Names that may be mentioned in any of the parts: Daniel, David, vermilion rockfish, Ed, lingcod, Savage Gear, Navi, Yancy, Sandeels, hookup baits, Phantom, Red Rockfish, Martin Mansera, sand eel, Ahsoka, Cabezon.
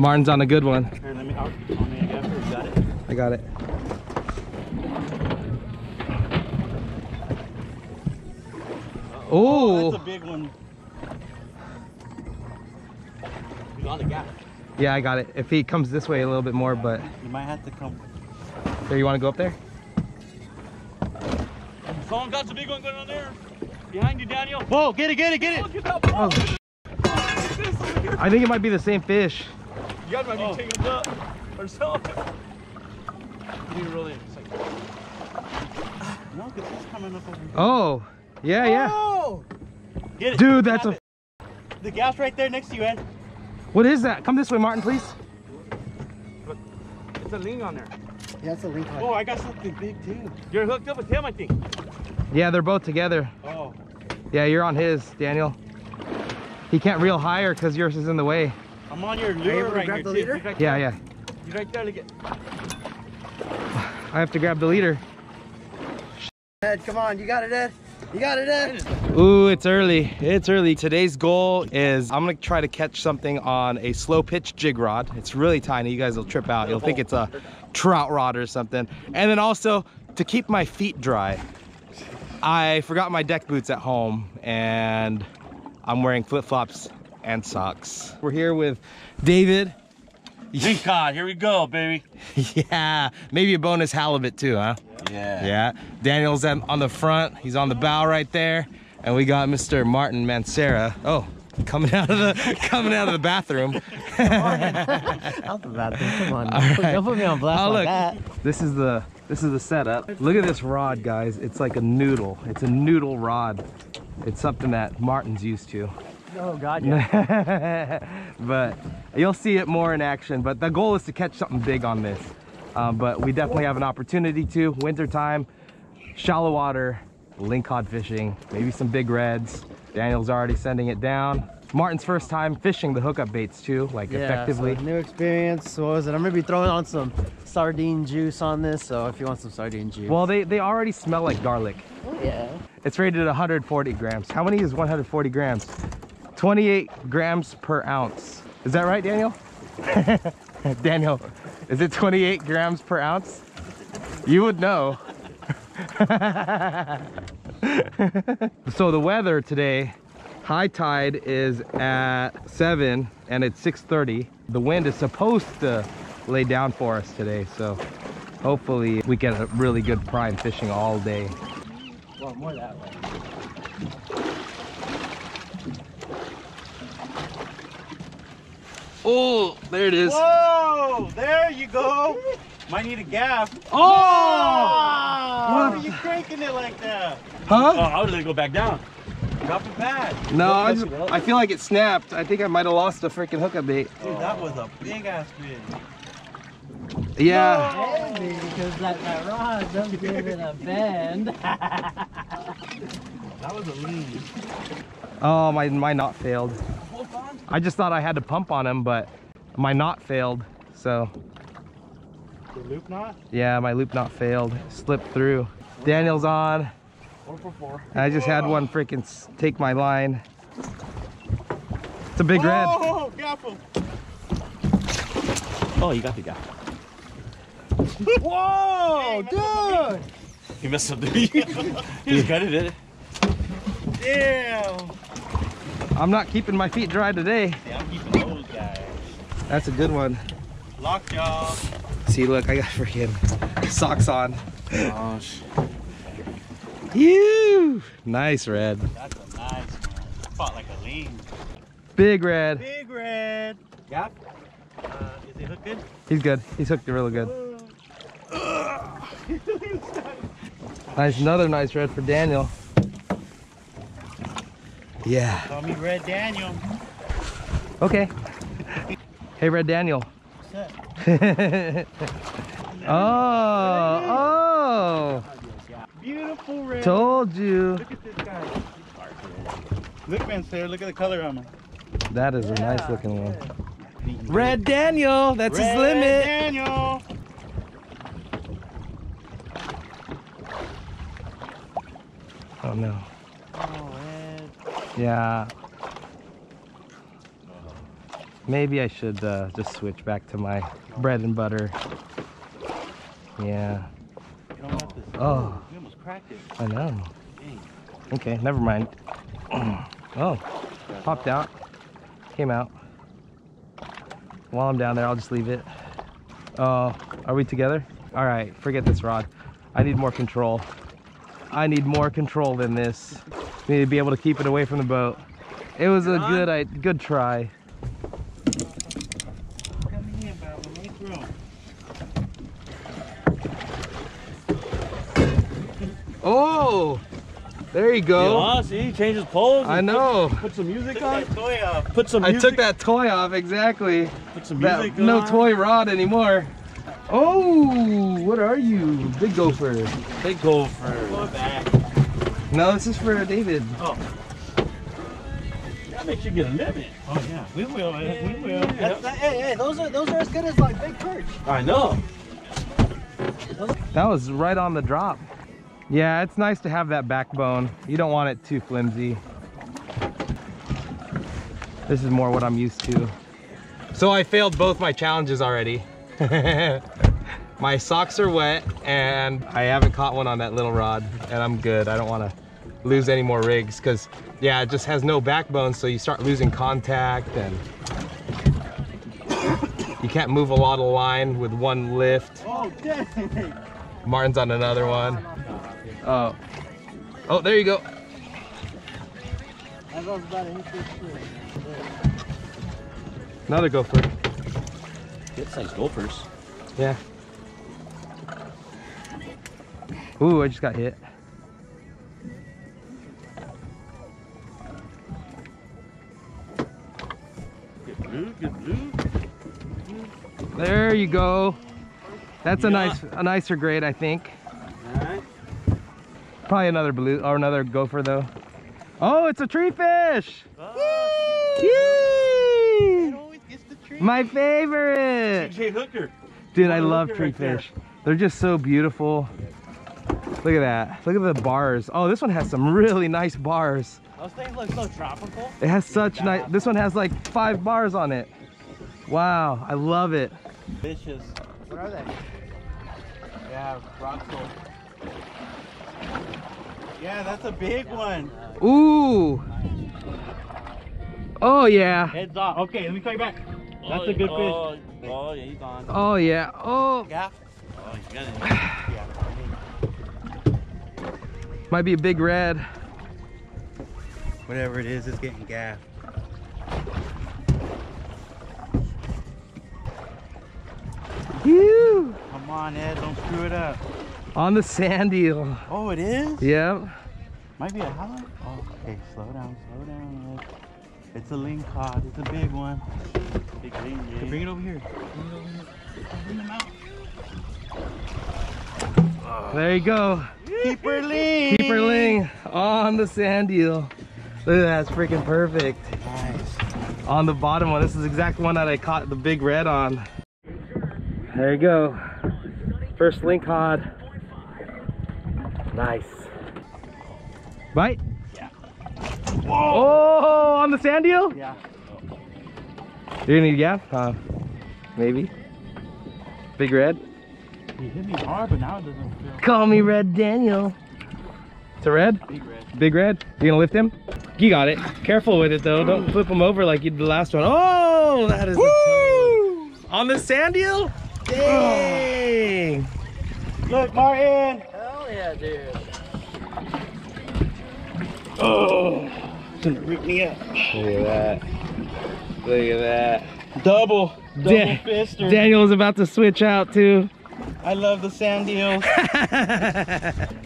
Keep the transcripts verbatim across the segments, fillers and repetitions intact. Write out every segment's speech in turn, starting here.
Martin's on a good one. Here, let me out. On me again. You got it? I got it. Uh-oh. Oh, that's a big one. He's on the gap. Yeah, I got it. If he comes this way a little bit more, yeah, but you might have to come. There, you want to go up there? Someone got a big one going on there. Behind you, Daniel. Whoa, get it, get it, get it. Oh, get that ball. Oh. I think it might be the same fish. You guys might be oh. taking it up or something. You really like... No, because it's coming up over here. Oh, yeah, yeah. Oh! Get it. Dude, that's Stop a. It. The gas right there next to you, Ed. What is that? Come this way, Martin, please. Look, it's a ling on there. Yeah, it's a ling. Oh, I got something big too. You're hooked up with him, I think. Yeah, they're both together. Oh. Yeah, you're on his, Daniel. He can't reel higher because yours is in the way. I'm on your lure right here, too. Right yeah, yeah. He's right there to get... I have to grab the leader. Ed, come on. You got it, Ed. You got it, Ed. Ooh, it's early. It's early. Today's goal is I'm going to try to catch something on a slow pitch jig rod. It's really tiny. You guys will trip out. You'll think it's a trout rod or something. And then also to keep my feet dry. I forgot my deck boots at home and... I'm wearing flip-flops and socks. We're here with David. Lingcod, here we go, baby. Yeah, maybe a bonus halibut too, huh? Yeah. Yeah, Daniel's on the front. He's on the bow right there. And we got Mister Martin Mansera. Oh, coming out of the coming out of the bathroom. Out the bathroom, come on. Right. Don't put me on blast oh, like look. that. This is the this is the setup. Look at this rod, guys. It's like a noodle. It's a noodle rod. It's something that Martin's used to. Oh God, yeah. But you'll see it more in action. But the goal is to catch something big on this. Um, but we definitely have an opportunity to. Wintertime, shallow water, lingcod fishing, maybe some big reds. Daniel's already sending it down. Martin's first time fishing the hookup baits too, like yeah, effectively. So new experience. What was it? I'm gonna be throwing on some sardine juice on this. So if you want some sardine juice. Well, they, they already smell like garlic. Oh yeah. It's rated one hundred forty grams. How many is one hundred forty grams? twenty-eight grams per ounce. Is that right, Daniel? Daniel, is it twenty-eight grams per ounce? You would know. So the weather today, high tide is at seven and it's six thirty. The wind is supposed to lay down for us today. So hopefully we get a really good prime fishing all day. Well, more that way. Oh, there it is. Whoa, there you go. Might need a gaff. Oh! Whoa! Why are you cranking it like that? Huh? Oh, I was gonna go back down. Drop the pad. No, I, just, I feel like it snapped. I think I might have lost a freaking hookup bait. Dude, that was a big ass fish. Yeah. Oh, heavy, because that, that rod doesn't give it a bend. That was a lead. Oh, my, my knot failed. I just thought I had to pump on him, but my knot failed, so. Your loop knot? Yeah, my loop knot failed. Slipped through. Daniel's on. Four for four. I just Whoa. had one freaking take my line. It's a big Whoa, red. Oh, gaffle. Oh, you got the gaffle. Whoa, dude! He messed up the beat. He just gutted it. Damn! I'm not keeping my feet dry today. Yeah, I'm keeping those guys. That's a good one. Lock y'all. See, look, I got freaking socks on. Oh, shit. Ew! Nice red. That's a nice one. Fought like a lean. Big red. Big red. Yep. Uh, is he hooked good? He's good. He's hooked really good. Whoa. Nice, another nice red for Daniel. Yeah. Call me Red Daniel. Okay. Hey, Red Daniel. What's up? Oh, oh. Beautiful red. Told you. Look at this guy. Look, man, sir, look at the color on him. That is yeah, a nice looking one. Good. Red Daniel, that's red his limit. Red Daniel. Oh no. Oh, Ed. Yeah. Maybe I should uh, just switch back to my bread and butter. Yeah. You don't have to. Oh. You almost cracked it. I know. Dang. Okay, never mind. Oh, popped out. Came out. While I'm down there, I'll just leave it. Oh, uh, are we together? All right, forget this rod. I need more control. I need more control than this. I need to be able to keep it away from the boat. It was a good, I, good try. Come here, Baba. Make room. Oh, there you go. Yeah, see, he changes poles. I know. Put, put some music on. Took that toy off. Put some. Music. I took that toy off exactly. Put some music that, on. No toy rod anymore. Oh, what are you? Big gopher. Big gopher. Going back. No, this is for David. Oh. That makes you get a limit. Oh yeah, we will. Yeah, we will. That's, that, hey, hey, those are those are as good as like big perch. I know. That was right on the drop. Yeah, it's nice to have that backbone. You don't want it too flimsy. This is more what I'm used to. So I failed both my challenges already. My socks are wet and I haven't caught one on that little rod, and I'm good. I don't want to lose any more rigs because, yeah, it just has no backbone, so you start losing contact and you can't move a lot of line with one lift. Oh, dang. Martin's on another one. Oh, oh, there you go. Another gopher. Good size gophers. Yeah. Ooh, I just got hit. Good blue, good blue. There you go. That's yeah. a nice, a nicer grade, I think. All right. Probably another blue or another gopher though. Oh, it's a tree fish! Oh. Yee! My favorite! T J Hooker. Dude, I love tree fish. They're just so beautiful. Look at that. Look at the bars. Oh, this one has some really nice bars. Those things look so tropical. It has such nice. This one has like five bars on it. Wow, I love it. Fishes. What are they? Yeah, rock salt. Yeah, that's a big one. Ooh. Oh, yeah. Heads off. Okay, let me call you back. That's a good oh, fish. Oh, oh yeah, he's gone. Oh yeah. Oh. Yeah. Oh, he's got it. Yeah. Might be a big red. Whatever it is, it's getting gaffed. Whew. Come on, Ed, don't screw it up. On the sand eel. Oh, it is? Yeah. Might be a hollow. Oh, okay, slow down, slow down, Ed. It's a lingcod. It's a big one. Big ling, yeah. Bring it over here. Bring it over here. Bring them out. Oh. There you go. Keeper ling. Keeper ling on the sand eel. Look at that. It's freaking perfect. Nice. On the bottom one. This is the exact one that I caught the big red on. There you go. First lingcod. Nice. Bite. Whoa. Oh, on the sand eel? Yeah. You're gonna need gaff? Uh, maybe. Big red? He hit me hard, but now it doesn't feel. Call me Red Daniel. It's a red? Big red. Big red? You gonna lift him? You got it. Careful with it though. Don't flip him over like you did the last one. Oh, that is Woo! A toad. On the sand eel? Dang. Oh. Look, Martin. Hell yeah, dude. Oh. It's gonna rip me up. Look at that. Look at that. Double. Double da fister. Daniel is about to switch out too. I love the sand eels.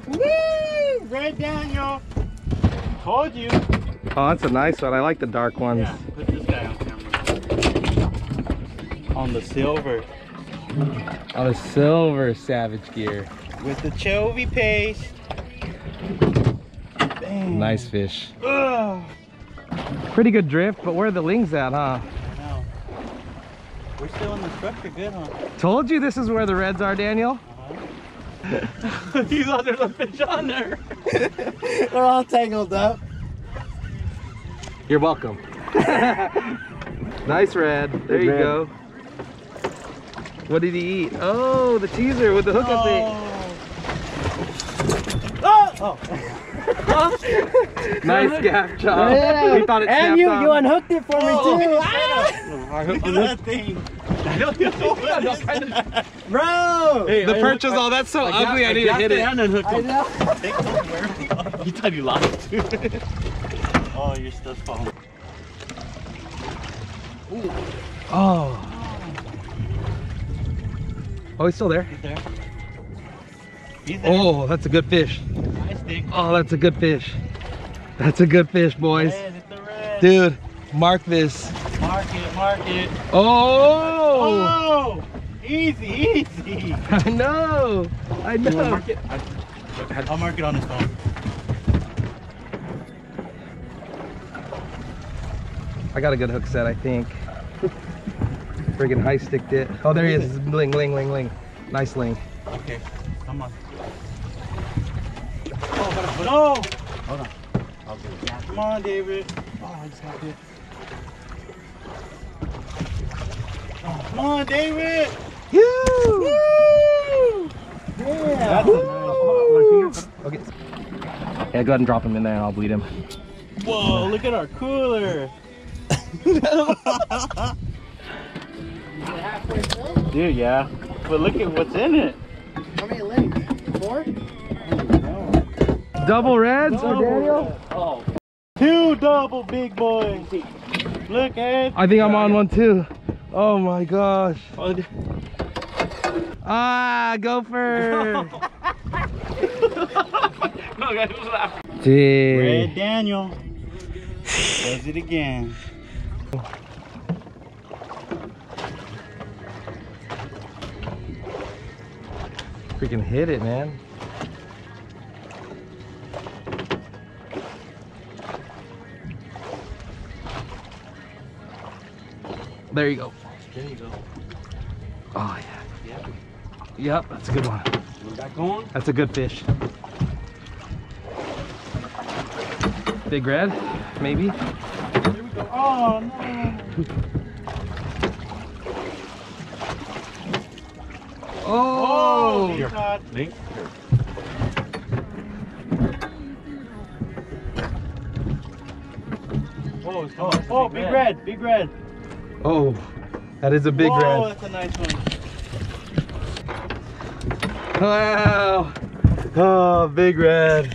Woo! Red Daniel. Told you. Oh, that's a nice one. I like the dark ones. Yeah, put this guy on camera. On the silver. On the silver Savage Gear. With the chovy paste. Nice fish. Ugh. Pretty good drift, but where are the lings at, huh? I know. We're still in the structure good, huh? Told you this is where the reds are, Daniel. Uh-huh. You thought there's a fish on there. They're all tangled up. You're welcome. Nice red. There Good you red. go. What did he eat? Oh, the teaser with the hookup bait. Oh! Oh. oh. Nice gaff job. Yeah. He thought it snapped and you, on. you unhooked it for oh. me too. Ah. I hooked that thing. No, no, no, no. Bro! Hey, the I perch is all that's so I ugly got, I need I to hit it. And unhooked I know. It. You thought you lost it. Oh, your stuff's falling. Ooh. Oh. Oh, he's still there. He's there. He's there. Oh, that's a good fish. Nice thing. Oh, that's a good fish. That's a good fish, boys. Red, it's the red. Dude, mark this. Mark it, mark it. Oh! Oh! Easy, easy. I know. I know. I'll mark it, I'll mark it on his phone. I got a good hook set, I think. Friggin' high sticked it. Oh, there he is. Ling, ling, ling, ling. Nice ling. Okay, come on. Oh, no! Oh. Hold on. I'll do it. Come on, David. Oh, I just got it. Oh, come on, David! You! Woo! Yeah! That's Woo! A nice one. Okay. Yeah, go ahead and drop him in there and I'll bleed him. Whoa, look at our cooler! Dude, yeah. But look at what's in it. How many legs? Four? Oh, no. Double reds double or Daniel? Red. Oh. Two double big boys. Look at I think I'm on one too. Oh my gosh. Oh. Ah, gopher. No, guys, it was laughing. Dude. Red Daniel. Does it again. Freaking hit it, man. There you go. There you go. Oh yeah. Yep. Yep, that's a good one. We're back on. That's a good fish. Big red, maybe. There we go. Oh no. Oh. Here. Link. Here. Oh, it's oh, oh big, big red. red, big red. Oh, that is a big red. Oh, that's a nice one. Wow. Oh, big red.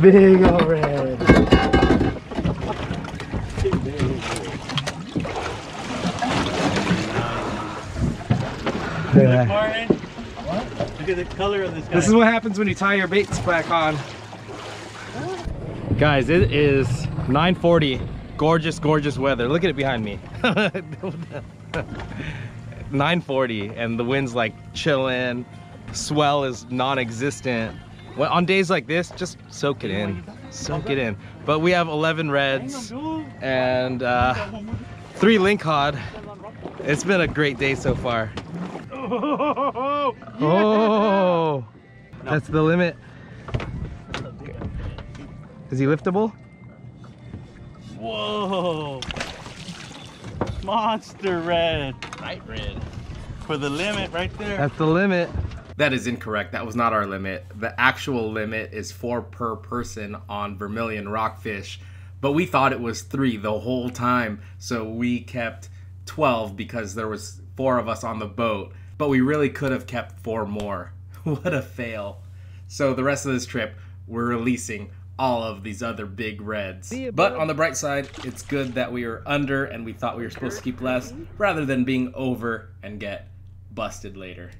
Big old red. Look at that. What? Look at the color of this guy. This is what happens when you tie your baits back on. Guys, it is nine forty. Gorgeous, gorgeous weather. Look at it behind me. nine forty and the wind's like chilling. Swell is non-existent. Well, on days like this, just soak it in. Soak it in. But we have eleven reds and uh, three lingcod. It's been a great day so far. Oh, that's the limit. Is he liftable? Whoa! Monster red. Light red. For the limit right there. That's the limit. That is incorrect. That was not our limit. The actual limit is four per person on vermilion rockfish. But we thought it was three the whole time. So we kept twelve because there was four of us on the boat. But we really could have kept four more. What a fail. So the rest of this trip, we're releasing all of these other big reds. But on the bright side, it's good that we were under and we thought we were supposed to keep less rather than being over and get busted later.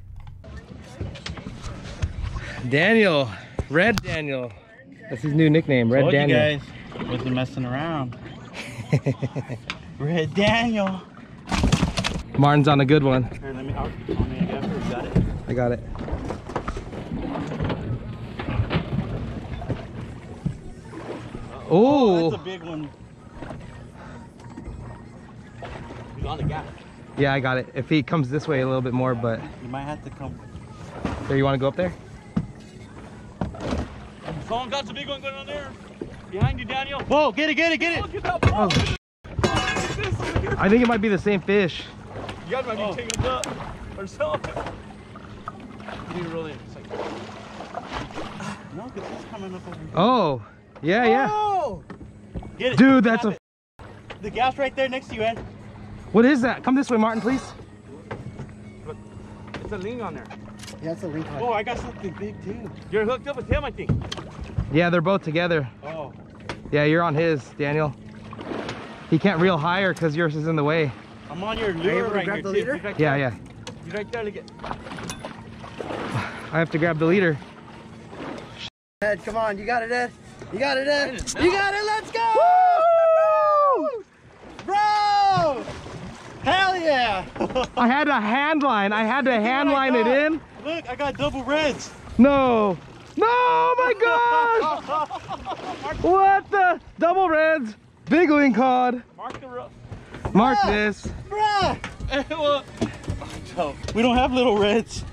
Daniel, Red Daniel. That's his new nickname, Red Told Daniel. You guys, wasn't messing around. Red Daniel. Martin's on a good one. Here, let me, I'll, I'll make it after. You got it? I got it. Oh, oh, that's a big one. He's on the gap. Yeah, I got it. If he comes this way a little bit more, but you might have to come. There, you want to go up there? Someone got the big one going on there. Behind you, Daniel. Whoa, get it, get it, get it. Oh, get that ball. Oh. I think it might be the same fish. You guys might be oh. taking us up ourselves. You really, it's like, no, because he's coming up over here. Oh, yeah, yeah. Oh! Get it. Dude, that's Stop a. It. The gas right there next to you, Ed. What is that? Come this way, Martin, please. Look, it's a ling on there. Yeah, it's a ling. Oh, I got something big too. You're hooked up with him, I think. Yeah, they're both together. Oh. Yeah, you're on his, Daniel. He can't reel higher because yours is in the way. I'm on your lure right here, too. You're right there. Yeah, yeah. You're right there to get. I have to grab the leader. Ed, come on, you got it, Ed. You got it, Ed. You got it, let's go! Woo! Bro! Hell yeah! I had a hand line. I had to hand line it in. Look, I got double reds. No. No, my gosh! What the? Double reds. Big lingcod. Mark the rope. Mark bruh, this. Bruh. We don't have little reds.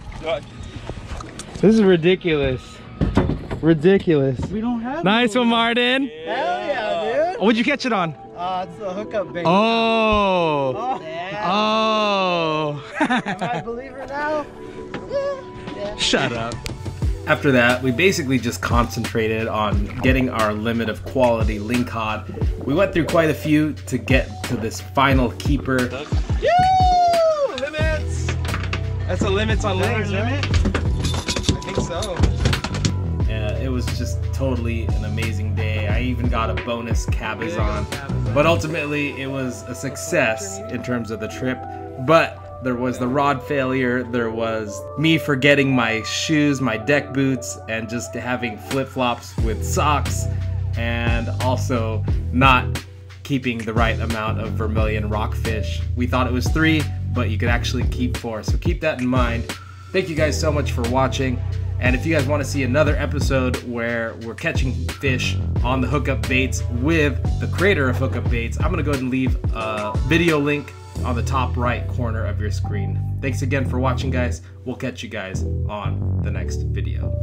This is ridiculous. Ridiculous. We don't have Nice one, Martin. Yeah. Hell yeah, dude. Oh, what'd you catch it on? Uh, it's a hookup bait. Oh. Oh. Yeah. Oh. Am I a believer now? Yeah. Yeah. Shut up. After that, we basically just concentrated on getting our limit of quality lingcod. We went through quite a few to get to this final keeper. Woo! Limits! That's a limits on lings, right? I think so. Yeah, it was just totally an amazing day. I even got a bonus Cabezon. But ultimately, it was a success in terms of the trip. But there was the rod failure, there was me forgetting my shoes, my deck boots, and just having flip-flops with socks, and also not keeping the right amount of vermilion rockfish. We thought it was three, but you could actually keep four, so keep that in mind. Thank you guys so much for watching, and if you guys want to see another episode where we're catching fish on the hookup baits with the creator of hookup baits, I'm going to go ahead and leave a video link on the top right corner of your screen. Thanks again for watching, guys. We'll catch you guys on the next video.